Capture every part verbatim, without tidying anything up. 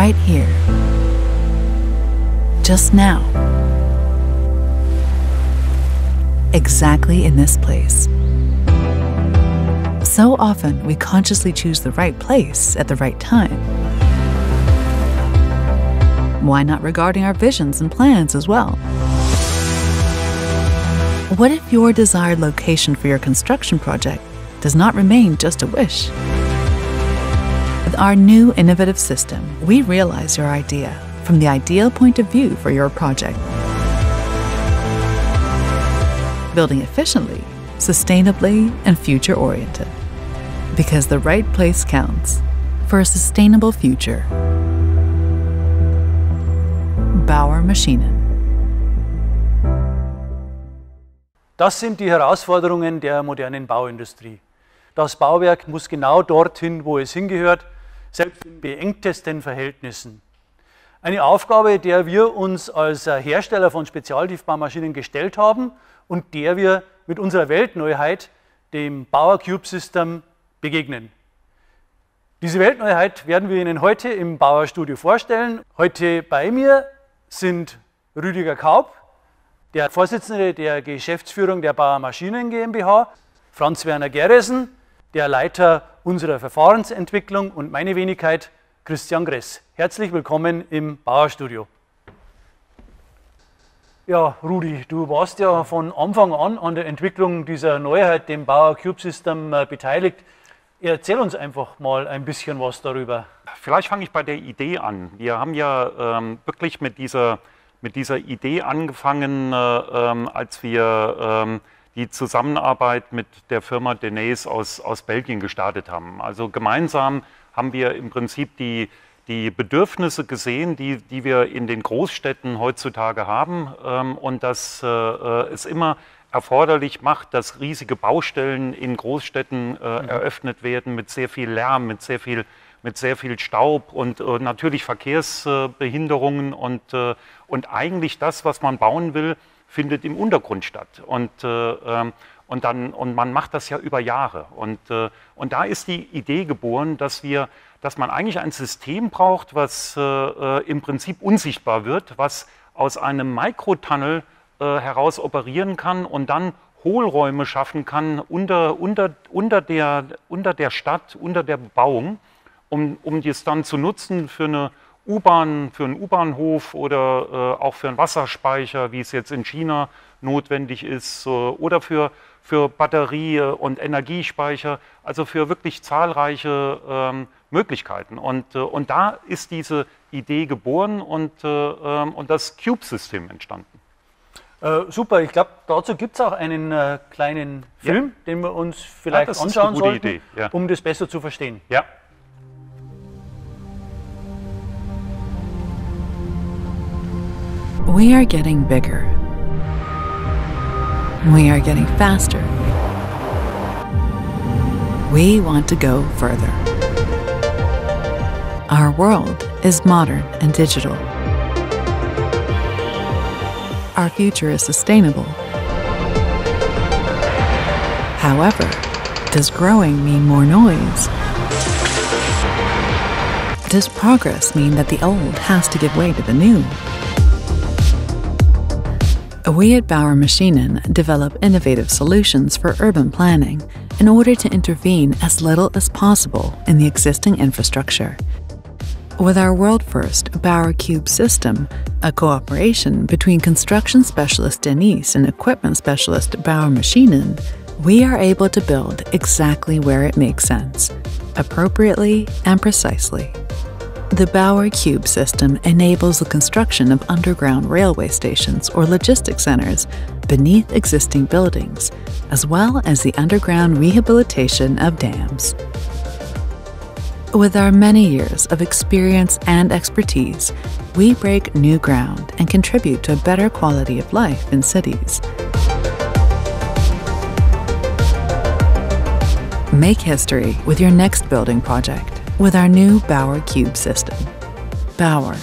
right here, just now, exactly in this place. So often we consciously choose the right place at the right time. Why not regarding our visions and plans as well? What if your desired location for your construction project does not remain just a wish? With our new innovative system, we realize your idea from the ideal point of view for your project. Building efficiently, sustainably, and future-oriented. Because the right place counts for a sustainable future. BAUER Maschinen. Das sind die Herausforderungen der modernen Bauindustrie. Das Bauwerk muss genau dorthin, wo es hingehört, selbst in beengtesten Verhältnissen. Eine Aufgabe, der wir uns als Hersteller von Spezialtiefbaumaschinen gestellt haben und der wir mit unserer Weltneuheit, dem BAUER Cube System, begegnen. Diese Weltneuheit werden wir Ihnen heute im BAUER Studio vorstellen. Heute bei mir sind Rüdiger Kaub, der Vorsitzende der Geschäftsführung der BAUER Maschinen GmbH, Franz-Werner Gerressen, der Leiter unserer Verfahrensentwicklung und meine Wenigkeit, Christian Gress. Herzlich willkommen im BAUER Studio. Ja, Rudi, du warst ja von Anfang an an der Entwicklung dieser Neuheit, dem BAUER Cube System, beteiligt. Erzähl uns einfach mal ein bisschen was darüber. Vielleicht fange ich bei der Idee an. Wir haben ja ähm, wirklich mit dieser mit dieser Idee angefangen, äh, ähm, als wir ähm, die Zusammenarbeit mit der Firma Denys aus, aus Belgien gestartet haben. Also gemeinsam haben wir im Prinzip die, die Bedürfnisse gesehen, die, die wir in den Großstädten heutzutage haben, ähm, und dass äh, es immer erforderlich macht, dass riesige Baustellen in Großstädten äh, mhm. eröffnet werden mit sehr viel Lärm, mit sehr viel mit sehr viel Staub und äh, natürlich Verkehrsbehinderungen äh, und, äh, und eigentlich das, was man bauen will, findet im Untergrund statt. Und, äh, ähm, und, dann, und man macht das ja über Jahre. Und, äh, und da ist die Idee geboren, dass, wir, dass man eigentlich ein System braucht, was äh, im Prinzip unsichtbar wird, was aus einem Mikrotunnel äh, heraus operieren kann und dann Hohlräume schaffen kann unter, unter, unter, der, unter der Stadt, unter der Bebauung. Um, um das dann zu nutzen für eine U-Bahn, für einen U-Bahnhof oder äh, auch für einen Wasserspeicher, wie es jetzt in China notwendig ist, äh, oder für, für Batterie- und Energiespeicher, also für wirklich zahlreiche ähm, Möglichkeiten. Und, äh, und da ist diese Idee geboren und, äh, äh, und das Cube-System entstanden. Äh, super, ich glaube, dazu gibt es auch einen äh, kleinen Film, ja, den wir uns vielleicht ja, anschauen sollten, ja, um das besser zu verstehen. Ja. We are getting bigger. We are getting faster. We want to go further. Our world is modern and digital. Our future is sustainable. However, does growing mean more noise? Does progress mean that the old has to give way to the new? We at BAUER Maschinen develop innovative solutions for urban planning in order to intervene as little as possible in the existing infrastructure. With our world-first BAUER Cube System, a cooperation between construction specialist Denys and equipment specialist BAUER Maschinen, we are able to build exactly where it makes sense, appropriately and precisely. The BAUER Cube System enables the construction of underground railway stations or logistics centers beneath existing buildings, as well as the underground rehabilitation of dams. With our many years of experience and expertise, we break new ground and contribute to a better quality of life in cities. Make history with your next building project with our new BAUER Cube System. BAUER,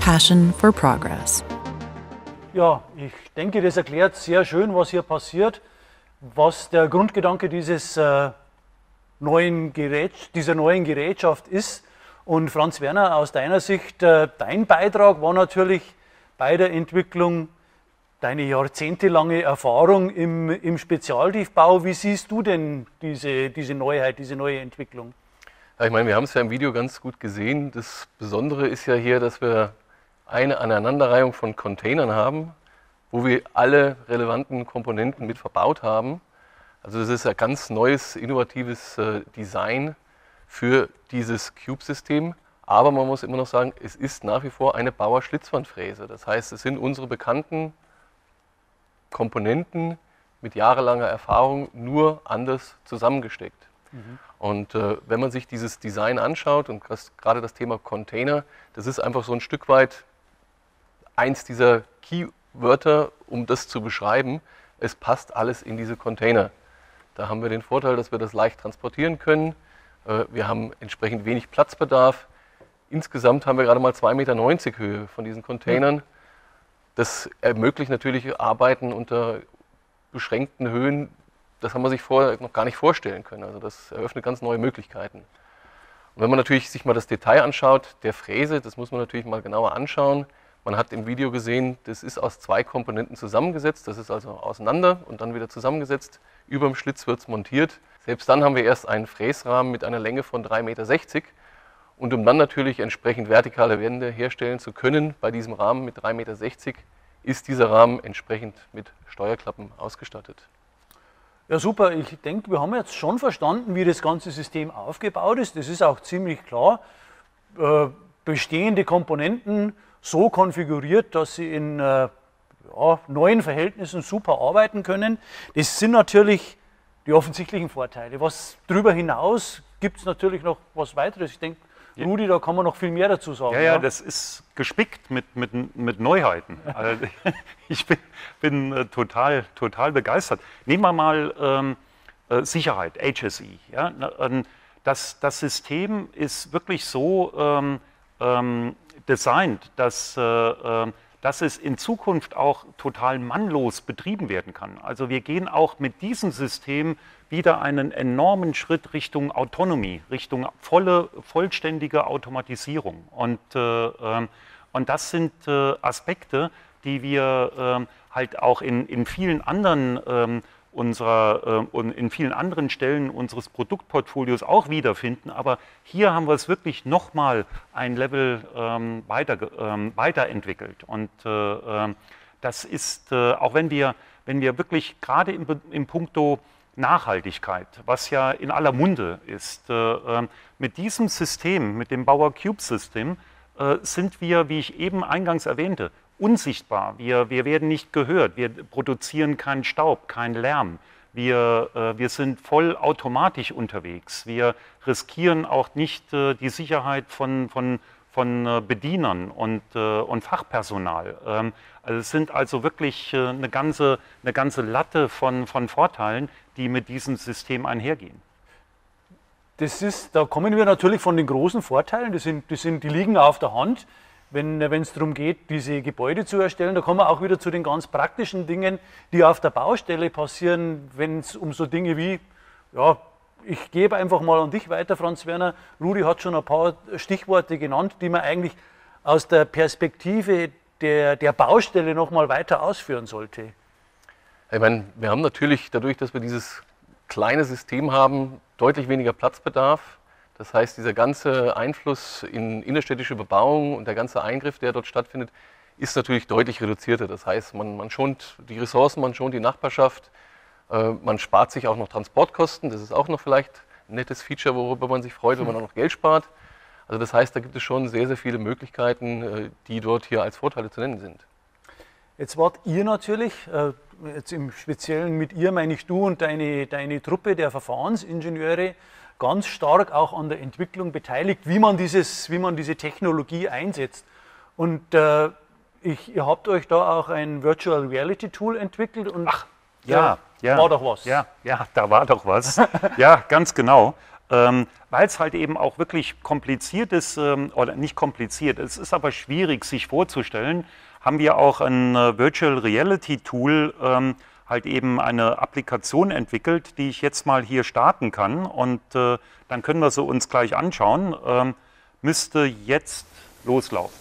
Passion for Progress. Ja, ich denke, das erklärt sehr schön, was hier passiert, was der Grundgedanke dieses äh, neuen Gerät, dieser neuen Gerätschaft ist Und Franz-Werner, aus deiner Sicht, dein Beitrag war natürlich bei der Entwicklung deine jahrzehntelange Erfahrung im, im Spezialtiefbau. Wie siehst du denn diese, diese Neuheit, diese neue Entwicklung? Ja, ich meine, wir haben es ja im Video ganz gut gesehen. Das Besondere ist ja hier, dass wir eine Aneinanderreihung von Containern haben, wo wir alle relevanten Komponenten mit verbaut haben. Also das ist ein ganz neues, innovatives Design für dieses Cube-System. Aber man muss immer noch sagen, es ist nach wie vor eine Bauer-Schlitzwandfräse. Das heißt, es sind unsere bekannten Komponenten mit jahrelanger Erfahrung nur anders zusammengesteckt. Mhm. Und äh, wenn man sich dieses Design anschaut und gerade das Thema Container, das ist einfach so ein Stück weit eins dieser Keywörter, um das zu beschreiben. Es passt alles in diese Container. Da haben wir den Vorteil, dass wir das leicht transportieren können. Äh, wir haben entsprechend wenig Platzbedarf. Insgesamt haben wir gerade mal zwei Meter neunzig Höhe von diesen Containern. Mhm. Das ermöglicht natürlich Arbeiten unter beschränkten Höhen. Das haben wir sich vorher noch gar nicht vorstellen können. Also das eröffnet ganz neue Möglichkeiten. Und wenn man natürlich sich mal das Detail anschaut, der Fräse, das muss man natürlich mal genauer anschauen. Man hat im Video gesehen, das ist aus zwei Komponenten zusammengesetzt. Das ist also auseinander und dann wieder zusammengesetzt. Über dem Schlitz wird es montiert. Selbst dann haben wir erst einen Fräsrahmen mit einer Länge von drei Meter sechzig. Und um dann natürlich entsprechend vertikale Wände herstellen zu können, bei diesem Rahmen mit drei Meter sechzig ist dieser Rahmen entsprechend mit Steuerklappen ausgestattet. Ja super, ich denke, wir haben jetzt schon verstanden, wie das ganze System aufgebaut ist. Das ist auch ziemlich klar. Äh, bestehende Komponenten so konfiguriert, dass sie in äh, ja, neuen Verhältnissen super arbeiten können. Das sind natürlich die offensichtlichen Vorteile. Was darüber hinaus gibt es natürlich noch was weiteres. Ich denke, Rudi, da kann man noch viel mehr dazu sagen. Ja, ja, ja. Das ist gespickt mit, mit, mit Neuheiten. Also, ich bin, bin total, total begeistert. Nehmen wir mal ähm, Sicherheit, H S E. Ja? Das, das System ist wirklich so ähm, ähm, designt, dass, äh, dass es in Zukunft auch total mannlos betrieben werden kann. Also wir gehen auch mit diesem System wieder einen enormen Schritt Richtung Autonomie, Richtung volle, vollständige Automatisierung. Und, äh, und das sind äh, Aspekte, die wir äh, halt auch in, in vielen anderen äh, unserer äh, in vielen anderen Stellen unseres Produktportfolios auch wiederfinden. Aber hier haben wir es wirklich nochmal ein Level äh, weiter, äh, weiterentwickelt. Und äh, das ist, äh, auch wenn wir, wenn wir wirklich gerade im, im Punkto Nachhaltigkeit, was ja in aller Munde ist. Äh, mit diesem System, mit dem BAUER Cube System, äh, sind wir, wie ich eben eingangs erwähnte, unsichtbar. Wir, wir werden nicht gehört, wir produzieren keinen Staub, keinen Lärm. Wir, äh, wir sind voll automatisch unterwegs. Wir riskieren auch nicht äh, die Sicherheit von, von, von äh, Bedienern und, äh, und Fachpersonal. Ähm, also es sind also wirklich äh, eine ganze, eine ganze Latte von, von Vorteilen, die mit diesem System einhergehen. Das ist, da kommen wir natürlich von den großen Vorteilen, das sind, das sind, die liegen auf der Hand, wenn es darum geht, diese Gebäude zu erstellen. Da kommen wir auch wieder zu den ganz praktischen Dingen, die auf der Baustelle passieren, wenn es um so Dinge wie, ja, ich gebe einfach mal an dich weiter, Franz-Werner. Rudi hat schon ein paar Stichworte genannt, die man eigentlich aus der Perspektive der, der Baustelle noch mal weiter ausführen sollte. Ich meine, wir haben natürlich dadurch, dass wir dieses kleine System haben, deutlich weniger Platzbedarf. Das heißt, dieser ganze Einfluss in innerstädtische Bebauung und der ganze Eingriff, der dort stattfindet, ist natürlich deutlich reduzierter. Das heißt, man, man schont die Ressourcen, man schont die Nachbarschaft, äh, man spart sich auch noch Transportkosten. Das ist auch noch vielleicht ein nettes Feature, worüber man sich freut, wenn man auch noch Geld spart. Also das heißt, da gibt es schon sehr, sehr viele Möglichkeiten, die dort hier als Vorteile zu nennen sind. Jetzt wart ihr natürlich, äh, jetzt im Speziellen mit ihr meine ich du und deine, deine Truppe der Verfahrensingenieure, ganz stark auch an der Entwicklung beteiligt, wie man, dieses, wie man diese Technologie einsetzt. Und äh, ich, ihr habt euch da auch ein Virtual Reality Tool entwickelt. Und Ach, ja, ja, ja, war doch was. Ja, ja, da war doch was. Ja, ganz genau. Ähm, weil es halt eben auch wirklich kompliziert ist, ähm, oder nicht kompliziert, es ist aber schwierig, sich vorzustellen, haben wir auch ein äh, Virtual Reality Tool, ähm, halt eben eine Applikation entwickelt, die ich jetzt mal hier starten kann und äh, dann können wir sie uns gleich anschauen. Ähm, müsste jetzt loslaufen.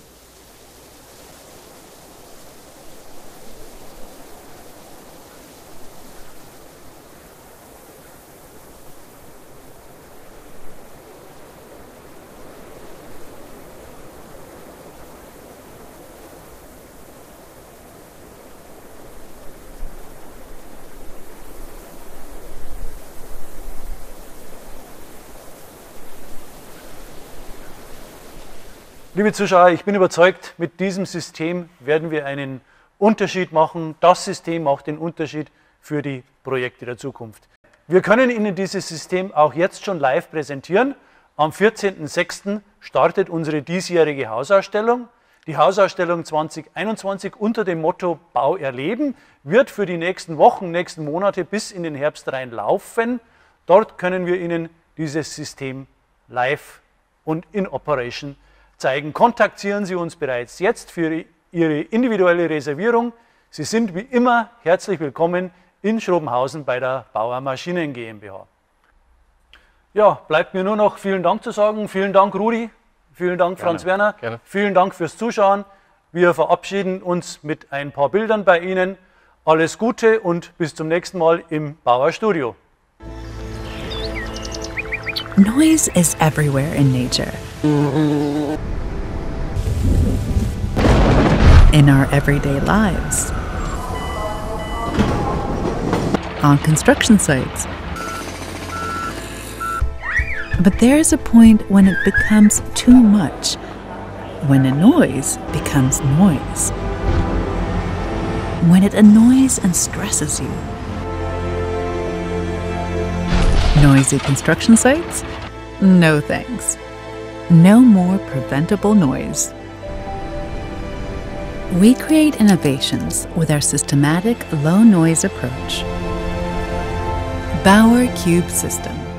Liebe Zuschauer, ich bin überzeugt, mit diesem System werden wir einen Unterschied machen. Das System macht den Unterschied für die Projekte der Zukunft. Wir können Ihnen dieses System auch jetzt schon live präsentieren. Am vierzehnten sechsten startet unsere diesjährige Hausausstellung. Die Hausausstellung zweitausendeinundzwanzig unter dem Motto Bau erleben wird für die nächsten Wochen, nächsten Monate bis in den Herbst rein laufen. Dort können wir Ihnen dieses System live und in Operation präsentieren. Zeigen. Kontaktieren Sie uns bereits jetzt für Ihre individuelle Reservierung. Sie sind wie immer herzlich willkommen in Schrobenhausen bei der BAUER Maschinen GmbH. Ja, bleibt mir nur noch vielen Dank zu sagen. Vielen Dank, Rudi. Vielen Dank, Franz-Werner. Vielen Dank fürs Zuschauen. Wir verabschieden uns mit ein paar Bildern bei Ihnen. Alles Gute und bis zum nächsten Mal im BAUER Studio. Noise is everywhere in nature. In our everyday lives, on construction sites. But there is a point when it becomes too much, when a noise becomes noise, when it annoys and stresses you. Noisy construction sites? No thanks. No more preventable noise. We create innovations with our systematic low noise approach. BAUER Cube System.